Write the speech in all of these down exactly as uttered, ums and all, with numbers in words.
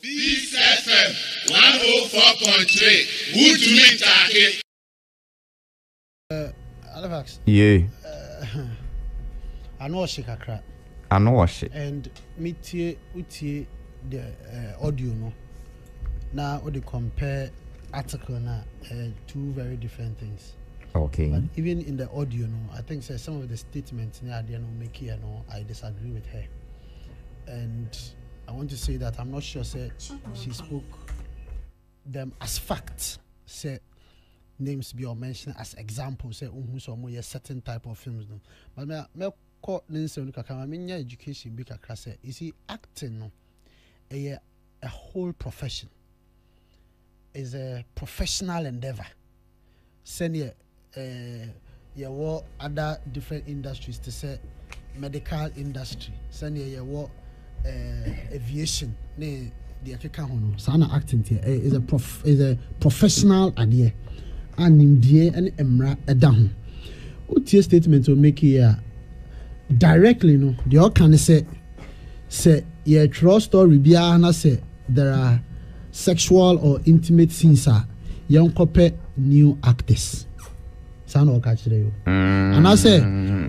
Bis F M one oh four point three. Good to meet Jackie. Uh, Alifax. Yeah. Uh, I know what she can I know what she. And me tie, utie the uh, audio no. Now we compare article now. Uh, two very different things. Okay. But even in the audio no, I think say, some of the statements near the no make here no. I disagree with her. And I want to say that I'm not sure say she spoke them as facts. Say names be or mentioned as examples. Say um so more certain type of films. No, but me me call Nancy on the mean education be kakra. Is he acting? No, a a whole profession is a professional endeavor. Senior, uh, yeah, what other different industries to say medical industry. Senior, yeah, what. Uh, aviation, ne the African Sana acting here is a prof is a professional idea, and in the and emra a down. What your statement will make here directly? No, the all can say say your true story. Biana say there are sexual or intimate scenes. Are young couple new actors. Sana or catch you. And I say,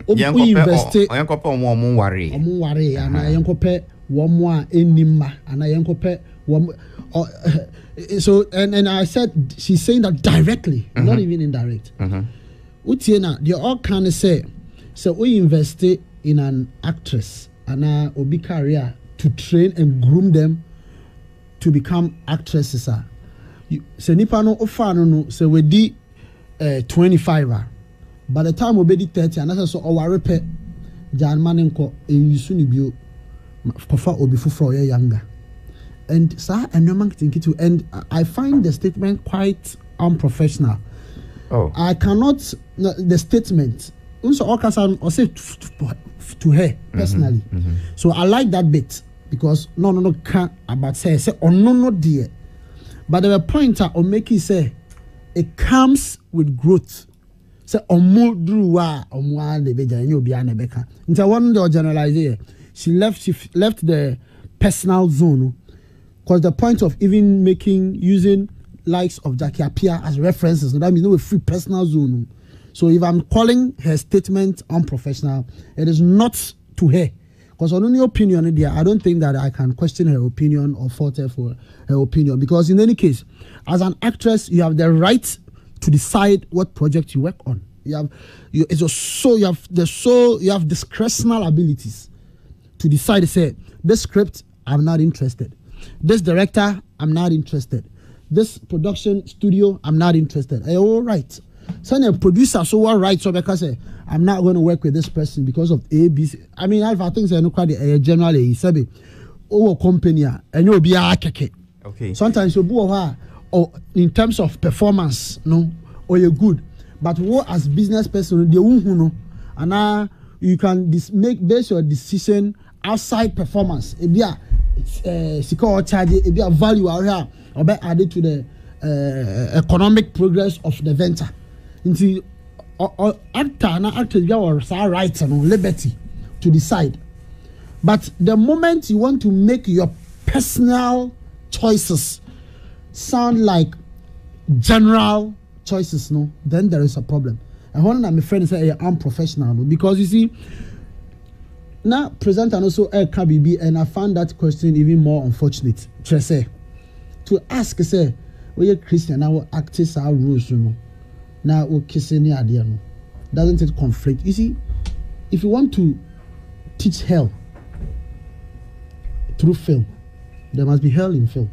we invest. Young couple more more worry. More worry. And I young couple. One more enima and I encope one. So and and I said she's saying that directly, mm-hmm. not even indirect. Utiena, mm-hmm. they all can say, so we invest in an actress and a obi career to train and groom them to become actresses. So nipano ofano no so we di twenty-five. By the time we be di thirty, and that's so our repair. Jan manenko in Sunibio. Kofa obi fufro ye younger, and sir and no man think it to. And I find the statement quite unprofessional. Oh, I cannot no, the statement. Also, all can or say to her personally. Mm-hmm, mm-hmm. So I like that bit because no no no can about say say or no no dear, but there were pointer or make it say it comes with growth. Say or more drew wa or more the beja and you be an ebeka. Into one door generalize here. She left she left the personal zone because the point of even making using likes of Jackie Apia as references, so that means no free personal zone. So if I'm calling her statement unprofessional, it is not to her. Because on any opinion, I don't think that I can question her opinion or fault her for her opinion. Because in any case, as an actress, you have the right to decide what project you work on. You have you it's your so you have the so you have discretional abilities. To decide to say, this script, I'm not interested. This director, I'm not interested. This production studio, I'm not interested. Hey, all right. So a producer, so all right. So because say, I'm not going to work with this person because of A, B, C. I mean, I think they're not quite generally. He said, oh, company, and you'll be a keke. Okay. Sometimes you go or in terms of performance, no, or you're good. But what as business person, they won't know. And I, you can dis make base your decision outside performance. If you are secure charge, if you are value area, or be added to the uh, economic progress of the venture. Into actor and actress, you are right and liberty to decide. But the moment you want to make your personal choices sound like general choices, no, then there is a problem. I want my friend say you're unprofessional because you see now present and also air K B B, and I found that question even more unfortunate. Say to ask say we well, are Christian our actors are rules you know now we kiss any idea no doesn't it conflict? You see, if you want to teach hell through film, there must be hell in film.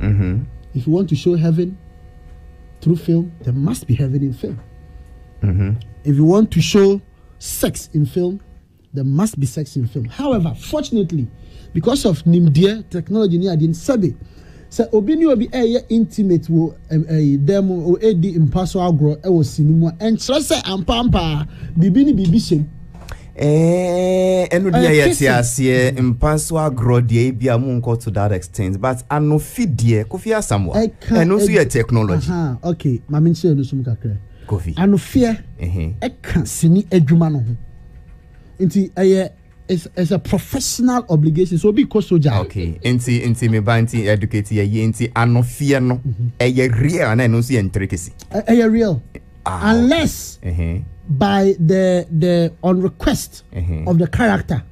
Mm-hmm. If you want to show heaven through film, there must be heaven in film. Mm-hmm. If you want to show sex in film, there must be sex in film. However, fortunately, because of nimdia technology near din sabi, so obini obi eye intimate wo dem o edi impartial grow e wo sinimu and trust ampampa bibi ni bibi shem eh eno dia yeti asie impartial grow dia bia mu nko to that extent, but anofi dia Kofi Asamoah eno so your technology. Aha, okay, ma mention no sum kakra Kofi. Ano fear, eh, eh, eh, eh, eh, eh, eh, eh, eh, eh, is is a professional obligation. So because soldier. Okay. Inti inti me ba inti educate ya ye inti anofia no. E ye real na no see intricacy. E ye real. Unless uh-huh. by the the on request uh-huh. of the character.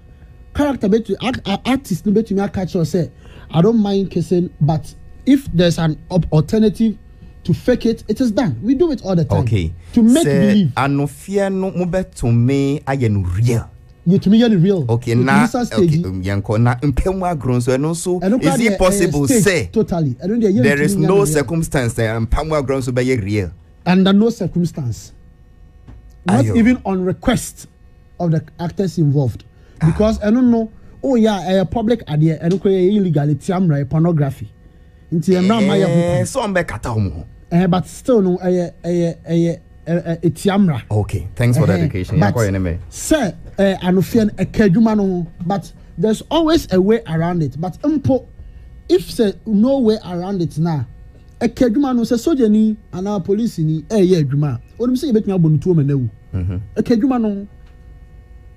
Character bet to act, artist bet to me catch or say I don't mind kissing, but if there's an alternative to fake it, it is done. We do it all the time. Okay. To make Se, believe. Anofia no mube to me ayen real. You to me you're real. Okay, now okay, yanko na impemwa grown so and also is it possible say totally. I don't know, there is no circumstance that impemwa grown so by real. Under no circumstance. Not Ayo. Even on request of the actors involved. Because ah. I don't know, oh yeah, a public idea and illegality amra pornography. Eh, so I'm back at home. Eh, but still no eh eh eh etiamra. Okay, thanks for the education. But sir, eh anofian ekeduma no, but there's always a way around it. But impo if say no way around it now, ekeduma no say soldier ni ana police ni eh ye aduma. Onim say betun abontu o manawu. Mhm. Ekeduma no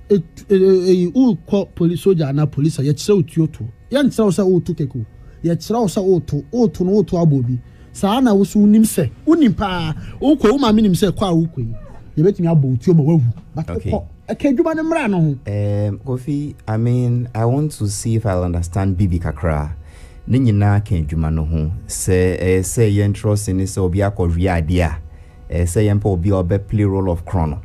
eh eh u ko police soldier ana police ya kire otuoto. Ya nse o say o to keku. Yetro sa oto oto no oto abobi sa na wo so unim se unim pa okwo ma minim se kwa okwo ye betimi abo otuo ma wawu but okwo akedwuma ne mra no eh Kofi, I mean I want to see if I'll understand bibi kakra ne nyina akedwuma no ho se eh se ye interest ni se obi akọwi ade a eh se ye mpa obi obe play role of chrono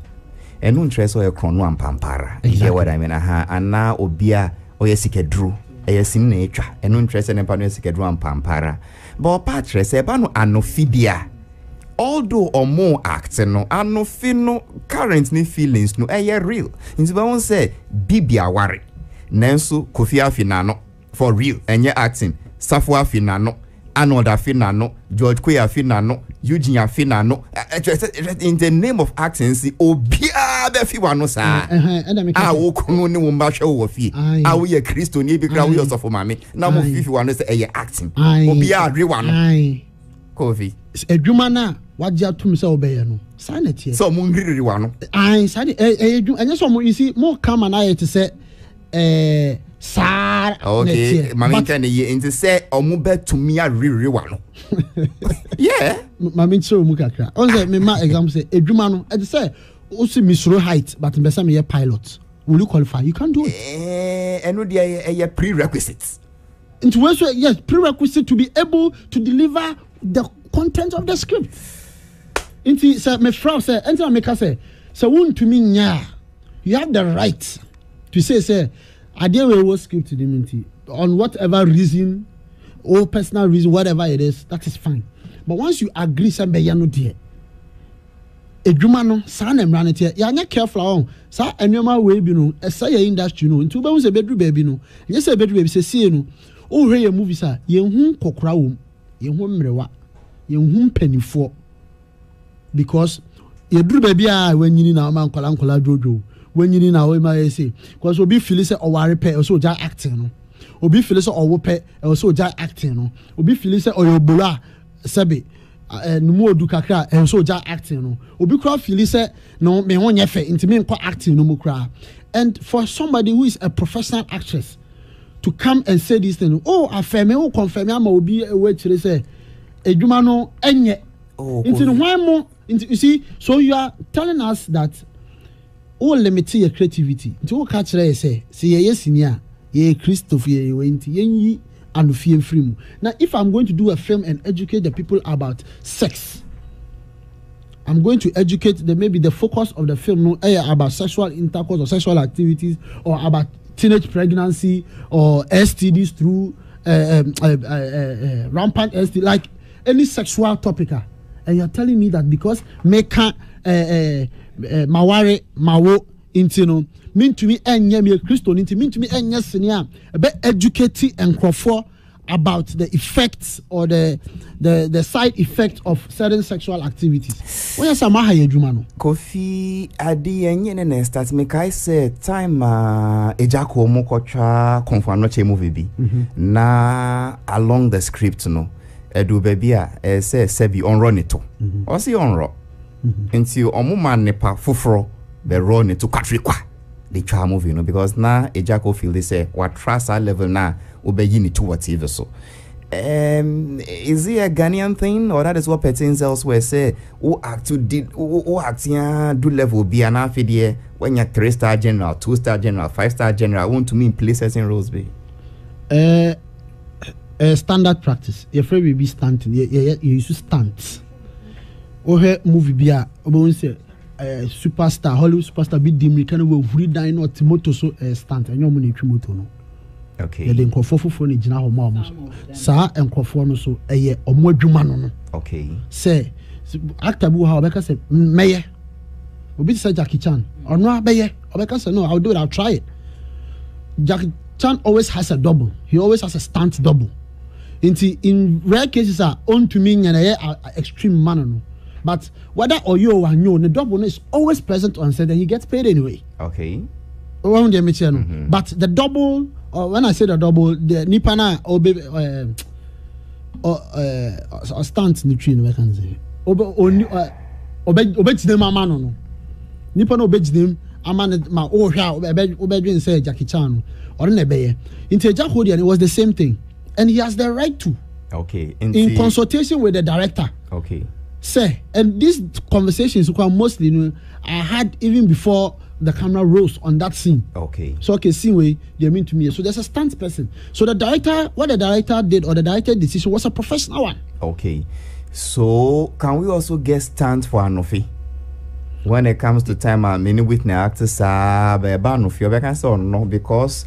and no interest o chrono ampampara you hear what I mean aha ana obi a oyesikedru eyesim na etwa eno interese ne pano esekedru ampampara but patre se ba no anofibia although or more act no anofi no current ni feelings no eye real nti ba won say bibia ware nanso Kofi Afina no for real enye acting Safo Afina no Arnold Afina no George Koyi Afina no Eugene Afina no in the name of acting si obia Abefi wano sa. Ah, wo kuno ni wo mba hwe wo fie. Ah, wo ye Kristo ni bi kra wo yourself mame. Na mo fifi wano se eye acting. Obi adre wano. Kofi. Edwuma na wagye atum se obeye no. Sa na tie. So mo ngiriri wano. Ah, sa de eh edwuma enye so mo isi mo kama na ye te se eh sa. Okay, mame kan ye inte se omo betumi ariri wano. Yeah. Mame nche omu kakra. Onse me ma example se edwuma no e te se also, Misro height, but in year pilot. Will you qualify? You can't do it. And no, prerequisites. It was yes, prerequisite to be able to deliver the content of the script. Into sir, my friend, sir, enter make us say, so won't to me, yeah, you have the right to say, sir, I dare we script to the on whatever reason or personal reason, whatever it is, that is fine. But once you agree, somebody, you know, dear. Edwumano san emranete ya nya careful on sa enwema we bi no esa ya industry no nti obahu se bedru ba bi no enye se bedru ba bi se sie no o hwe ya movie sa ye hu kokora wo ye hu mrewa ye hu mpanifo because ye dru ba bi a wanyini na ma nkola nkola jojo wanyini na we ma say because obi feel say o ware pe o so ja acting no obi feel say o wo pe o so ja acting no obi feel say o yo bora sabi numu du kakra en so ja acting no obi kra feel say no me ho nyefe nti me nko acting no mu kra and for somebody who is a professional actress to come and say this thing oh afem me who confirm am obi we chire say edwuma no enye nti no mo you see so you are telling us that all limit your creativity nti wo ka chire say say ye senior ye Christopher ye wenti yenyi and fear free. Now, if I'm going to do a film and educate the people about sex, I'm going to educate the maybe the focus of the film no eh, about sexual intercourse or sexual activities or about teenage pregnancy or S T Ds through uh, um, uh, uh, uh, uh, rampant S T D, like any sexual topic. And you're telling me that because meka maware mawo intino mean to me enye me Christo nti mean to me enye senior be educate and for about the effects or the the the side effects of certain sexual activities when some ha yedwuma no Kofi ade enye ne na start me kai say time ejako mu kwatwa konfano che movie bi na along the script no edu baby a e say sebi onro neto o say onro nti omuman ne pa foforo be ro neto kwatrekwa the child movie, you know, because now a Jacko feel they say what trust our level now obeying it to whatever. So um is it a Ghanaian thing or that is what pertains elsewhere? Say who act to did who act yeah do level be an affair when you're three star general, two star general, five star general, want to mean places in roles be uh, uh standard practice. Your friend will be stunting, yeah, you should stunt or her movie be a Uh, superstar, Hollywood superstar, be dimly kind of will free dine or Timoto so uh, stunt and your money Timoto. Okay, then Cofofo for the general mamma, sir, and Cofono so a year or more Jumano. Okay, say, actor who, however, said, Mayor, will be said Jackie Chan or no, Mayor, or because I know I'll do it, I'll try it. Jackie Chan always has a double, he always has a stunt double. In, in rare cases, are own to me and I extreme manano. But whether or you or no, the double is always present on set and he gets paid anyway. Okay. Mm-hmm. But the double, or when I say the double, the Nipana or baby or stunt nutrient, I can say. Obey them, a man. Nippon obeys them, a man, my old child, obey say Jackie Chan or Nebeye. In Tejahodian, it was the same thing. And he has the right to. Okay. In, in consultation with the director. Okay. Say, and these conversations were mostly, you know, I had even before the camera rolls on that scene. Okay. So, okay, scene way they mean to me. So, there's a stunt person. So, the director, what the director did or the director decision was a professional one. Okay. So, can we also get stunt for Anofi? When it comes to time, I mean, with the actors, Anofi, I can say no, because,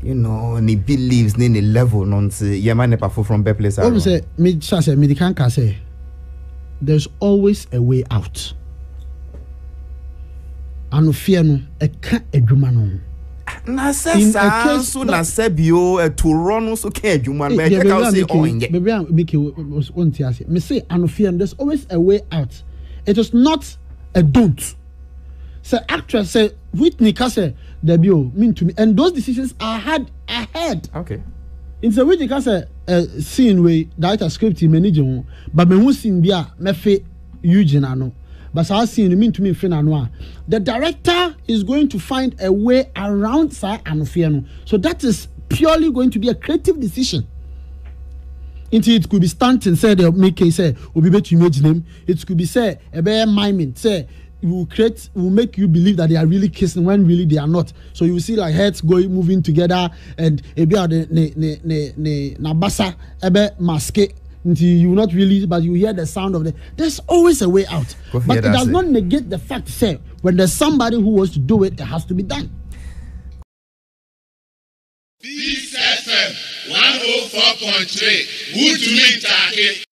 you know, he believes in the level, not from the place. I say, me, say, me, can't say. There's always a way out. And fear no, a can't a juman. Nasa so nasebio a turon so care juman. Maybe I'll say on yet. Maybe I'll make you one tier. Me say, and fear, there's always a way out. It is not a don't. So, actress say, Whitney Castle, debut mean to me. And those decisions are had ahead. Okay. In the way they can say a scene way director script in many journal, but me who scene be a me fe Eugene but our scene mean to me fe nanoa. The director is going to find a way around sa anofiano, so that is purely going to be a creative decision. Indeed, it could be stunting say they make it say we be to image name. It could be say a bear miming say. Will create will make you believe that they are really kissing when really they are not. So you see like heads going moving together and maybe the ne ne ne ne nabasa ebe maske until you not really but you hear the sound of the. There's always a way out, but it does not negate the fact say when there's somebody who wants to do it, it has to be done. Bis F M one oh four point three. Good to meet you.